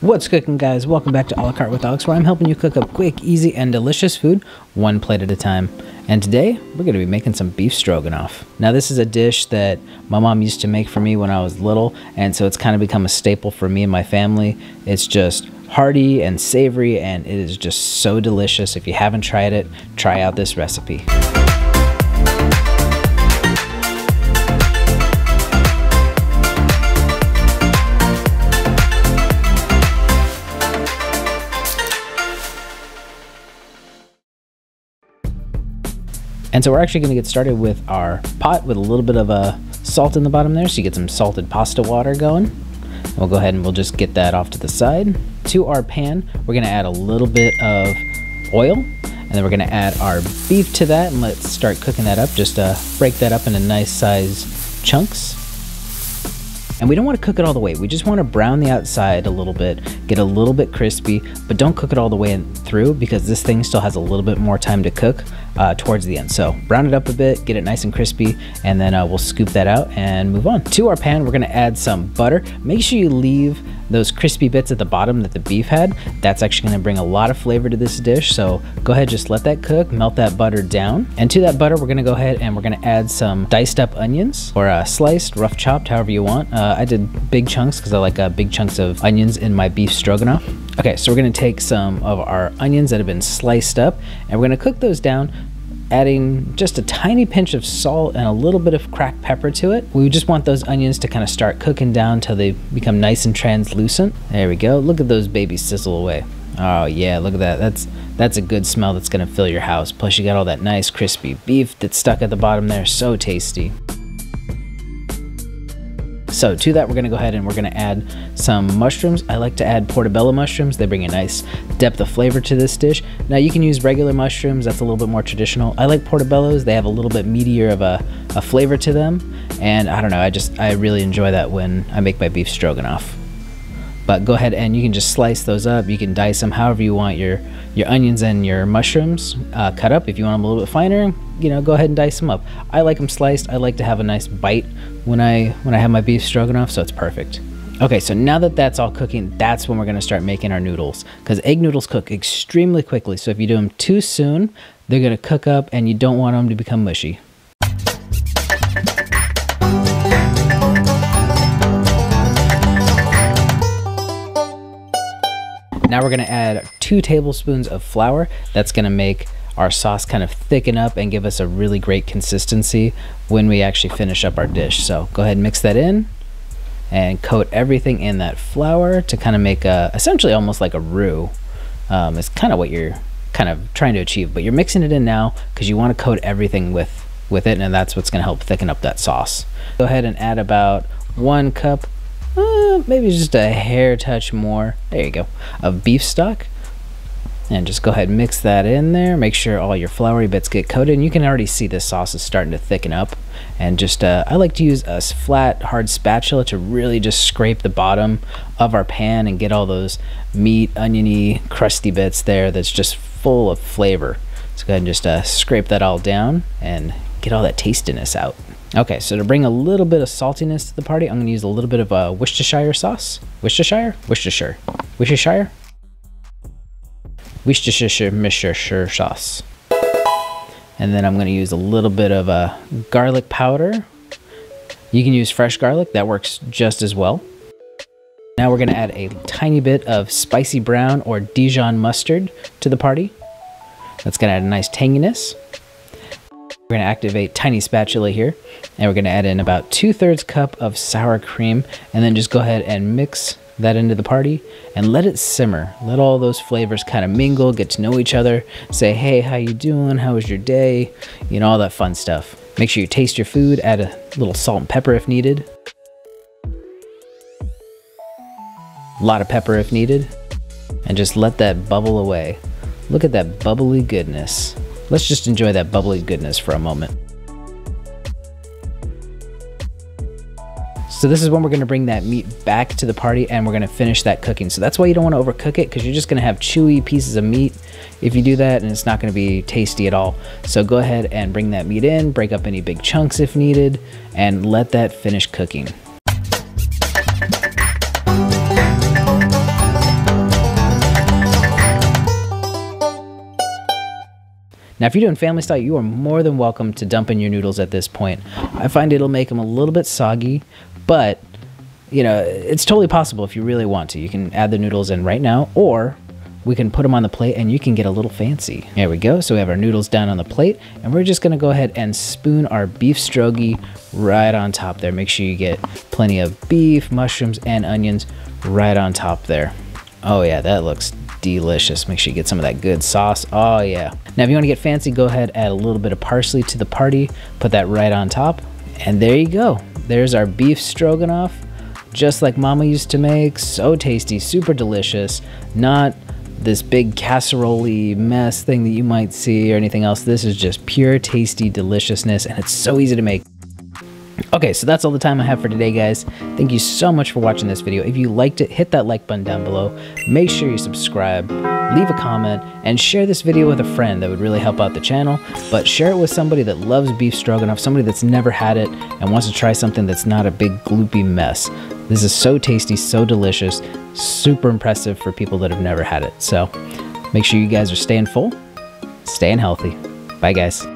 What's cooking, guys? Welcome back to A La Carte with Alex, where I'm helping you cook up quick, easy, and delicious food one plate at a time. And today, we're going to be making some beef stroganoff. Now, this is a dish that my mom used to make for me when I was little, and so it's kind of become a staple for me and my family. It's just hearty and savory, and it is just so delicious. If you haven't tried it, try out this recipe. And so we're actually going to get started with our pot with a little bit of salt in the bottom there, so you get some salted pasta water going. We'll go ahead and we'll just get that off to the side. To our pan, we're going to add a little bit of oil, and then we're going to add our beef to that, and let's start cooking that up. Just break that up into nice size chunks. And we don't want to cook it all the way. We just want to brown the outside a little bit, get a little bit crispy, but don't cook it all the way through because this thing still has a little bit more time to cook towards the end. So brown it up a bit, get it nice and crispy, and then we'll scoop that out and move on. To our pan, we're going to add some butter. Make sure you leave those crispy bits at the bottom that the beef had. That's actually going to bring a lot of flavor to this dish. So go ahead, just let that cook, melt that butter down. And to that butter, we're going to go ahead and we're going to add some diced up onions, or sliced, rough chopped, however you want. I did big chunks because I like big chunks of onions in my beef stroganoff. Okay, so we're gonna take some of our onions that have been sliced up and we're gonna cook those down, adding just a tiny pinch of salt and a little bit of cracked pepper to it. We just want those onions to kind of start cooking down till they become nice and translucent. There we go, look at those babies sizzle away. Oh yeah, look at that. That's a good smell that's gonna fill your house. Plus you got all that nice crispy beef that's stuck at the bottom there, so tasty. So to that, we're gonna go ahead and we're gonna add some mushrooms. I like to add portobello mushrooms. They bring a nice depth of flavor to this dish. Now you can use regular mushrooms. That's a little bit more traditional. I like portobellos. They have a little bit meatier of a flavor to them. And I don't know, I really enjoy that when I make my beef stroganoff. But go ahead and you can just slice those up. You can dice them however you want. Your onions and your mushrooms cut up. If you want them a little bit finer, you know, go ahead and dice them up. I like them sliced. I like to have a nice bite when I have my beef stroganoff, so it's perfect. Okay, so now that that's all cooking, that's when we're gonna start making our noodles, because egg noodles cook extremely quickly. So if you do them too soon, they're gonna cook up and you don't want them to become mushy. Now we're gonna add 2 tablespoons of flour. That's gonna make our sauce kind of thicken up and give us a really great consistency when we actually finish up our dish. So go ahead and mix that in and coat everything in that flour to kind of make essentially almost like a roux. It's kind of what you're kind of trying to achieve, but you're mixing it in now because you want to coat everything with it, and that's what's going to help thicken up that sauce. Go ahead and add about 1 cup, maybe just a hair touch more, there you go, of beef stock. And just go ahead and mix that in there. Make sure all your floury bits get coated. And you can already see this sauce is starting to thicken up. And just, I like to use a flat, hard spatula to really just scrape the bottom of our pan and get all those meat, oniony, crusty bits there that's just full of flavor. So go ahead and just scrape that all down and get all that tastiness out. Okay, so to bring a little bit of saltiness to the party, I'm gonna use a little bit of Worcestershire sauce. Worcestershire sauce. And then I'm going to use a little bit of a garlic powder. You can use fresh garlic, that works just as well. Now we're going to add a tiny bit of spicy brown or Dijon mustard to the party. That's going to add a nice tanginess. We're going to activate tiny spatula here, and we're going to add in about 2/3 cup of sour cream, and then just go ahead and mix that into the party and let it simmer. Let all those flavors kind of mingle, get to know each other, say, hey, how you doing? How was your day? You know, all that fun stuff. Make sure you taste your food, add a little salt and pepper if needed. A lot of pepper if needed. And just let that bubble away. Look at that bubbly goodness. Let's just enjoy that bubbly goodness for a moment. So this is when we're gonna bring that meat back to the party and we're gonna finish that cooking. So that's why you don't wanna overcook it, because you're just gonna have chewy pieces of meat if you do that, and it's not gonna be tasty at all. So go ahead and bring that meat in, break up any big chunks if needed, and let that finish cooking. Now, if you're doing family style, you are more than welcome to dump in your noodles at this point. I find it'll make them a little bit soggy, but, you know, it's totally possible if you really want to. You can add the noodles in right now, or we can put them on the plate and you can get a little fancy. There we go. So we have our noodles down on the plate, and we're just going to go ahead and spoon our beef strogi right on top there. Make sure you get plenty of beef, mushrooms, and onions right on top there. Oh yeah, that looks delicious. Make sure you get some of that good sauce. Oh yeah. Now, if you want to get fancy, go ahead, add a little bit of parsley to the party, put that right on top, and there you go. There's our beef stroganoff, just like Mama used to make. So tasty, super delicious. Not this big casserole mess thing that you might see or anything else. This is just pure tasty deliciousness, and it's so easy to make. Okay, so that's all the time I have for today, guys. Thank you so much for watching this video. If you liked it, hit that like button down below. Make sure you subscribe, leave a comment, and share this video with a friend. That would really help out the channel, but share it with somebody that loves beef stroganoff, somebody that's never had it and wants to try something that's not a big gloopy mess. This is so tasty, so delicious, super impressive for people that have never had it. So make sure you guys are staying full, staying healthy. Bye, guys.